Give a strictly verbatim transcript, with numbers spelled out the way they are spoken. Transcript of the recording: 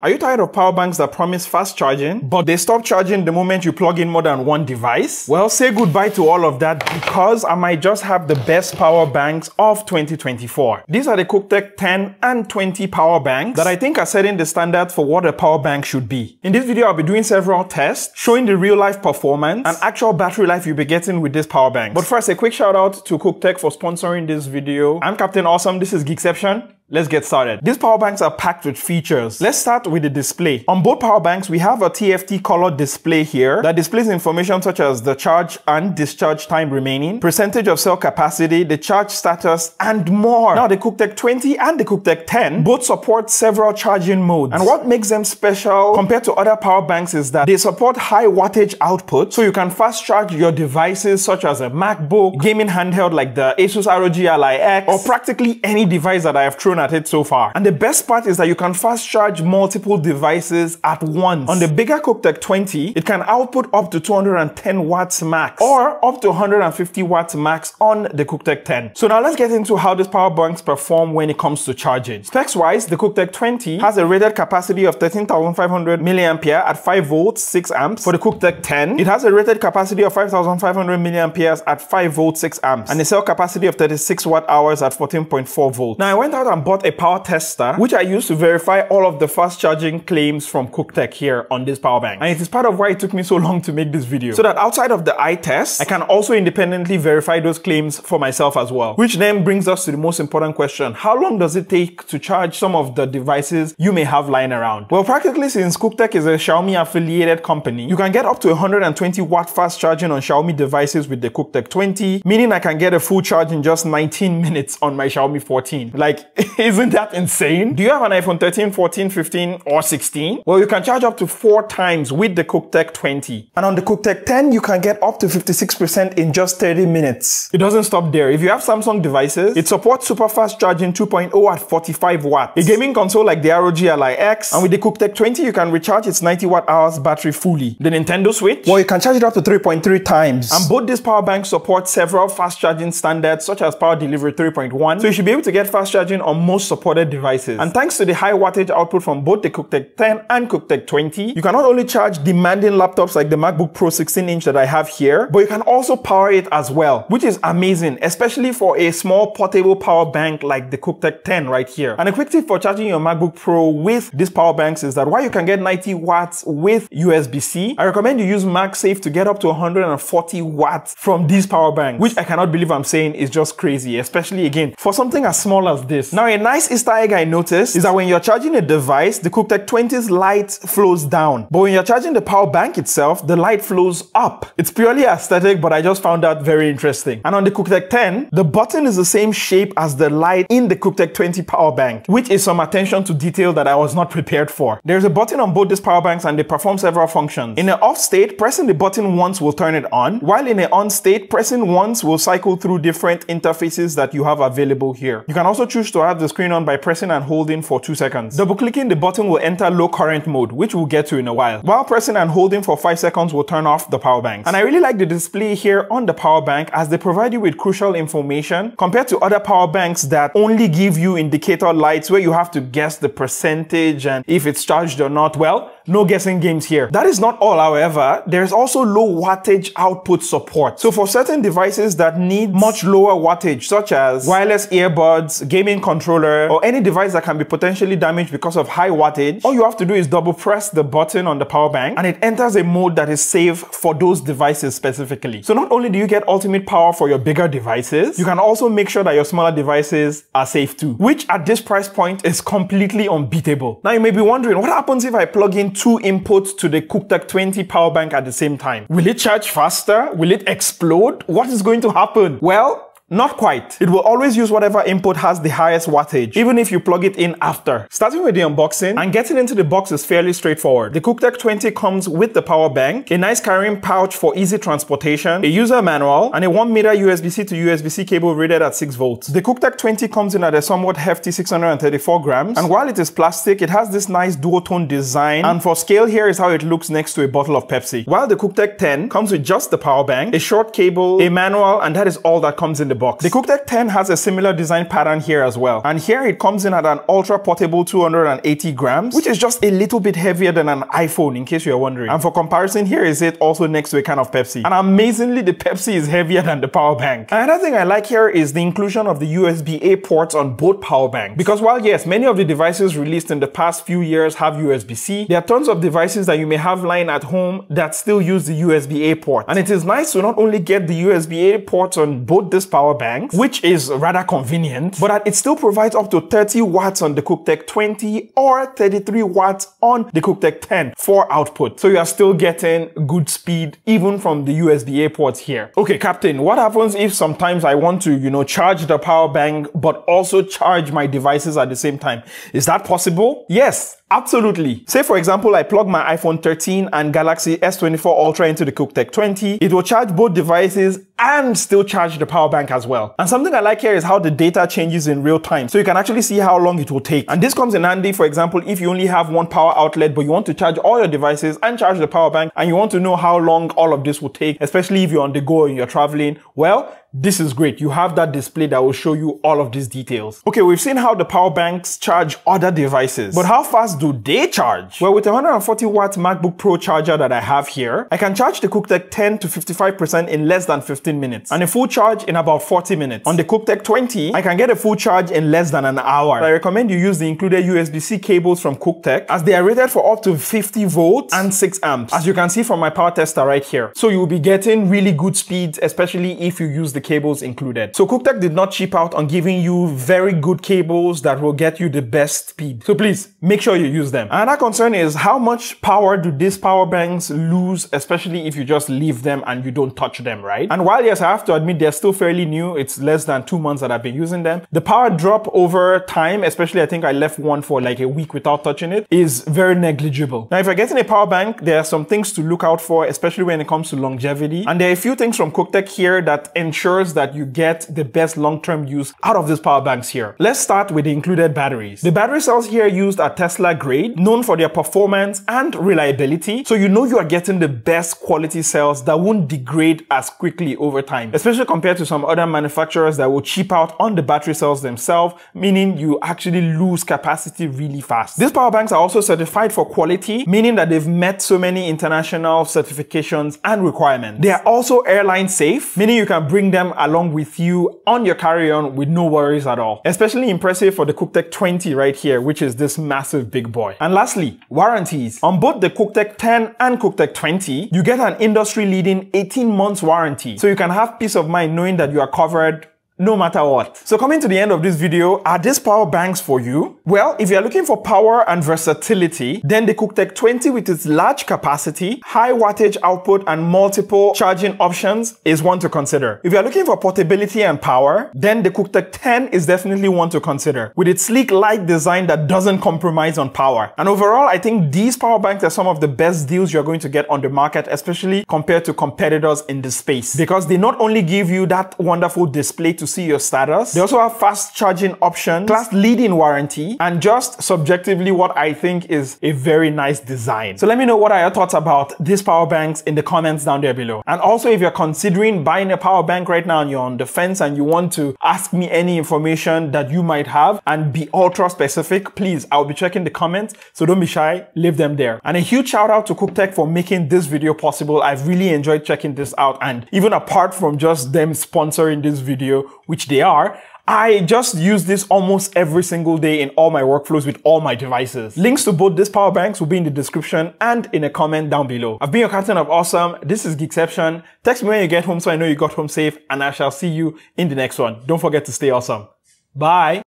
Are you tired of power banks that promise fast charging, but they stop charging the moment you plug in more than one device? Well, say goodbye to all of that, because I might just have the best power banks of twenty twenty-four. These are the CUKTECH ten and twenty power banks that I think are setting the standard for what a power bank should be. In this video, I'll be doing several tests, showing the real life performance and actual battery life you'll be getting with this power bank. But first, a quick shout out to CUKTECH for sponsoring this video. I'm Captain Awesome, this is Geekception. Let's get started. These power banks are packed with features. Let's start with the display. On both power banks, we have a T F T color display here that displays information such as the charge and discharge time remaining, percentage of cell capacity, the charge status, and more. Now, the CUKTECH twenty and the CUKTECH ten both support several charging modes. And what makes them special compared to other power banks is that they support high wattage output, so you can fast charge your devices such as a MacBook, gaming handheld like the ASUS ROG Ally X, or practically any device that I have thrown at it so far. And the best part is that you can fast charge multiple devices at once. On the bigger CUKTECH twenty, it can output up to two hundred ten watts max, or up to one hundred fifty watts max on the CUKTECH ten. So now let's get into how these power banks perform when it comes to charging. Specs wise, the CUKTECH twenty has a rated capacity of thirteen thousand five hundred milliamp hours at five volts, six amps. For the CUKTECH ten, it has a rated capacity of five thousand five hundred milliamp hours at five volts, six amps, and a cell capacity of thirty-six watt hours at fourteen point four volts. Now, I went out and bought a power tester, which I used to verify all of the fast charging claims from CUKTECH here on this power bank. And it is part of why it took me so long to make this video, so that outside of the eye test, I can also independently verify those claims for myself as well. Which then brings us to the most important question: how long does it take to charge some of the devices you may have lying around? Well, practically, since CUKTECH is a Xiaomi affiliated company, you can get up to one hundred twenty watt fast charging on Xiaomi devices with the CUKTECH twenty, meaning I can get a full charge in just nineteen minutes on my Xiaomi fourteen. Like, isn't that insane? Do you have an iPhone thirteen, fourteen, fifteen, or sixteen? Well, you can charge up to four times with the CUKTECH twenty. And on the CUKTECH ten, you can get up to fifty-six percent in just thirty minutes. It doesn't stop there. If you have Samsung devices, it supports super fast charging two point oh at forty-five watts. A gaming console like the ROG Ally X, and with the CUKTECH twenty, you can recharge its ninety watt hours battery fully. The Nintendo Switch, well, you can charge it up to three point three times. And both these power banks support several fast charging standards such as Power Delivery three point one, so you should be able to get fast charging on most supported devices. And thanks to the high wattage output from both the CUKTECH ten and CUKTECH twenty, you can not only charge demanding laptops like the MacBook Pro sixteen inch that I have here, but you can also power it as well, which is amazing, especially for a small portable power bank like the CUKTECH ten right here. And a quick tip for charging your MacBook Pro with these power banks is that while you can get ninety watts with U S B C, I recommend you use MagSafe to get up to one hundred forty watts from these power banks, which I cannot believe I'm saying is just crazy, especially again for something as small as this. Now, a nice Easter egg I noticed is that when you're charging a device, the CUKTECH twenty's light flows down, but when you're charging the power bank itself, the light flows up. It's purely aesthetic, but I just found that very interesting. And on the CUKTECH ten, the button is the same shape as the light in the CUKTECH twenty power bank, which is some attention to detail that I was not prepared for. There's a button on both these power banks, and they perform several functions. In an off state, pressing the button once will turn it on, while in an on state, pressing once will cycle through different interfaces that you have available here. You can also choose to have the screen on by pressing and holding for two seconds. Double clicking the button will enter low current mode, which we'll get to in a while, while pressing and holding for five seconds will turn off the power bank. And I really like the display here on the power bank, as they provide you with crucial information compared to other power banks that only give you indicator lights where you have to guess the percentage and if it's charged or not. Well, no guessing games here. That is not all, however. There's also low wattage output support. So for certain devices that need much lower wattage, such as wireless earbuds, gaming controller, or any device that can be potentially damaged because of high wattage, all you have to do is double press the button on the power bank and it enters a mode that is safe for those devices specifically. So not only do you get ultimate power for your bigger devices, you can also make sure that your smaller devices are safe too, which at this price point is completely unbeatable. Now, you may be wondering, what happens if I plug in two inputs to the CUKTECH twenty power bank at the same time? Will it charge faster? Will it explode? What is going to happen? Well, not quite. It will always use whatever input has the highest wattage, even if you plug it in after. Starting with the unboxing, and getting into the box is fairly straightforward. The CUKTECH twenty comes with the power bank, a nice carrying pouch for easy transportation, a user manual, and a one meter U S B C to U S B C cable rated at six volts. The CUKTECH twenty comes in at a somewhat hefty six hundred thirty-four grams, and while it is plastic, it has this nice duotone design, and for scale, here is how it looks next to a bottle of Pepsi. While the CUKTECH ten comes with just the power bank, a short cable, a manual, and that is all that comes in the box. The CUKTECH ten has a similar design pattern here as well. And here it comes in at an ultra portable two hundred eighty grams, which is just a little bit heavier than an iPhone, in case you're wondering. And for comparison, here is it also next to a can of Pepsi. And amazingly, the Pepsi is heavier than the power bank. And another thing I like here is the inclusion of the U S B A ports on both power banks. Because while yes, many of the devices released in the past few years have U S B C, there are tons of devices that you may have lying at home that still use the U S B A port. And it is nice to not only get the U S B A ports on both these power banks, which is rather convenient, but that it still provides up to thirty watts on the CUKTECH twenty or thirty-three watts on the CUKTECH ten for output. So you are still getting good speed even from the U S B A ports here. Okay, Captain, what happens if sometimes I want to, you know, charge the power bank but also charge my devices at the same time? Is that possible? Yes. Absolutely. Say for example, I plug my iPhone thirteen and Galaxy S twenty-four Ultra into the CUKTECH twenty. It will charge both devices and still charge the power bank as well. And something I like here is how the data changes in real time. So you can actually see how long it will take. And this comes in handy, for example, if you only have one power outlet, but you want to charge all your devices and charge the power bank, and you want to know how long all of this will take, especially if you're on the go and you're traveling. Well, this is great. You have that display that will show you all of these details. Okay, we've seen how the power banks charge other devices, but how fast do they charge? Well, with a one hundred forty watt MacBook Pro charger that I have here, I can charge the CUKTECH ten to fifty-five percent in less than fifteen minutes and a full charge in about forty minutes. On the CUKTECH twenty, I can get a full charge in less than an hour. I recommend you use the included U S B C cables from CUKTECH, as they are rated for up to fifty volts and six amps, as you can see from my power tester right here. So you'll be getting really good speeds, especially if you use the The cables included. So CUKTECH did not cheap out on giving you very good cables that will get you the best speed. So please make sure you use them. Another concern is how much power do these power banks lose, especially if you just leave them and you don't touch them, right? And while yes, I have to admit they're still fairly new, it's less than two months that I've been using them, the power drop over time, especially I think I left one for like a week without touching it, is very negligible. Now if you're getting a power bank, there are some things to look out for, especially when it comes to longevity. And there are a few things from CUKTECH here that ensure that you get the best long-term use out of these power banks here. Let's start with the included batteries. The battery cells here used are Tesla grade, known for their performance and reliability, so you know you are getting the best quality cells that won't degrade as quickly over time, especially compared to some other manufacturers that will cheap out on the battery cells themselves, meaning you actually lose capacity really fast. These power banks are also certified for quality, meaning that they've met so many international certifications and requirements. They are also airline safe, meaning you can bring them Them along with you on your carry-on with no worries at all. Especially impressive for the CUKTECH twenty right here, which is this massive big boy. And lastly, warranties. On both the CUKTECH ten and CUKTECH twenty, you get an industry-leading eighteen months warranty. So you can have peace of mind knowing that you are covered no matter what. So coming to the end of this video, are these power banks for you? Well, if you're looking for power and versatility, then the CUKTECH twenty with its large capacity, high wattage output and multiple charging options is one to consider. If you're looking for portability and power, then the CUKTECH ten is definitely one to consider, with its sleek light design that doesn't compromise on power. And overall, I think these power banks are some of the best deals you're going to get on the market, especially compared to competitors in this space, because they not only give you that wonderful display to see your status, they also have fast charging options, class leading warranty, and just subjectively what I think is a very nice design. So let me know what are your thoughts about these power banks in the comments down there below. And also if you're considering buying a power bank right now and you're on the fence and you want to ask me any information that you might have and be ultra specific, please, I'll be checking the comments, so don't be shy, leave them there. And a huge shout out to CUKTECH for making this video possible. I've really enjoyed checking this out, and even apart from just them sponsoring this video, which they are, I just use this almost every single day in all my workflows with all my devices. Links to both these power banks will be in the description and in a comment down below. I've been your Captain of Awesome. This is Geekception. Text me when you get home so I know you got home safe, and I shall see you in the next one. Don't forget to stay awesome. Bye.